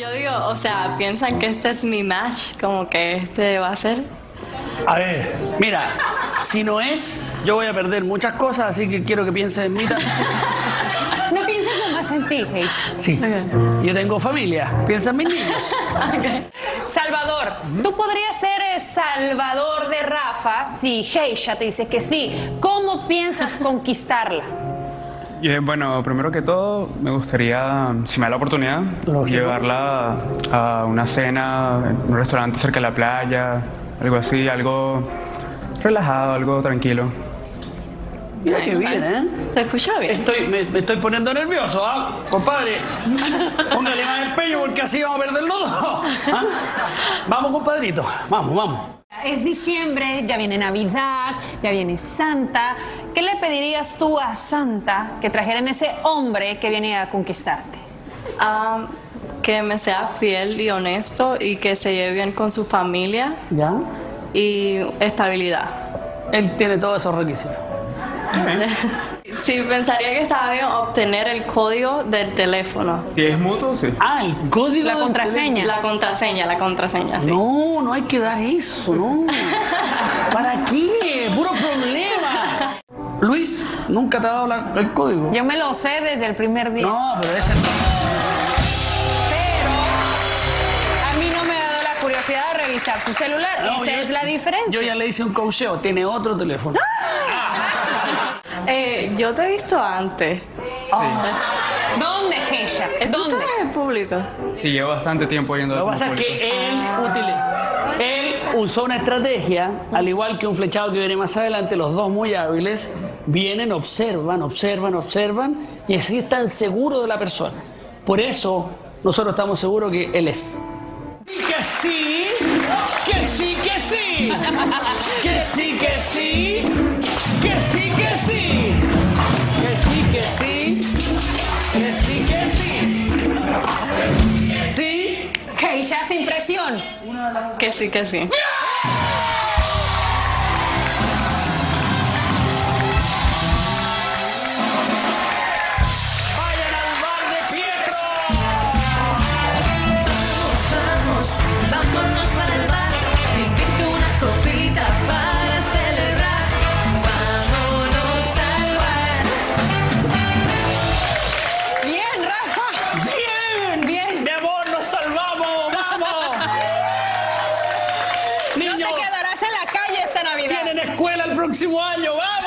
Yo digo, o sea, piensan que este es mi match, como que este va a ser. A ver, mira, si no es, yo voy a perder muchas cosas, así que quiero que pienses en mí. No pienses nomás en ti, Geisha. Sí. Okay. Yo tengo familia, piensa en mis niños. Okay. Salvador, tú podrías ser Salvador de Rafa si Geisha te dice que sí. ¿Cómo piensas conquistarla? Bueno, primero que todo, me gustaría, si me da la oportunidad, llevarla a una cena, en un restaurante cerca de la playa, algo así, algo relajado, algo tranquilo. Mira qué bien, ¿eh? ¿Te escuchó bien? Me estoy poniendo nervioso, ¿ah? Compadre, póngale más empeño porque así vamos a perder los dos. ¿Ah? Vamos, compadrito, vamos, vamos. Es diciembre, ya viene Navidad, ya viene Santa. ¿Qué le pedirías tú a Santa que trajeran ese hombre que viene a conquistarte? Que me sea fiel y honesto y que se lleve bien con su familia. ¿Ya? Y estabilidad. Él tiene todos esos requisitos. Sí, pensaría que estaba bien obtener el código del teléfono. Si es mutuo, sí. Ah, el código. La contraseña. La contraseña, sí. No, no hay que dar eso, no. ¿Para qué? Puro problema. Luis, nunca te ha dado el código. Yo me lo sé desde el primer día. No, pero ese no. Pero a mí no me ha dado la curiosidad de revisar su celular. No, esa es la diferencia. Yo ya le hice un coacheo, tiene otro teléfono. Yo te he visto antes. Oh. Sí. ¿Dónde, Geisha? ¿Dónde? ¿Estás en público? Sí, llevo bastante tiempo yendo al público. Lo que pasa es que él usó una estrategia, al igual que un flechado que viene más adelante, los dos muy hábiles, vienen, observan, y así están seguros de la persona. Por eso, nosotros estamos seguros que él es. ¡Que sí! ¡Que sí, que sí! ¡Que sí, que sí! ¡Que sí, que sí! ¡Que sí, que sí! ¡Que sí, que sí! ¿Sí? Geisha, sin presión. Que sí, que sí. ¡Próximo año, va!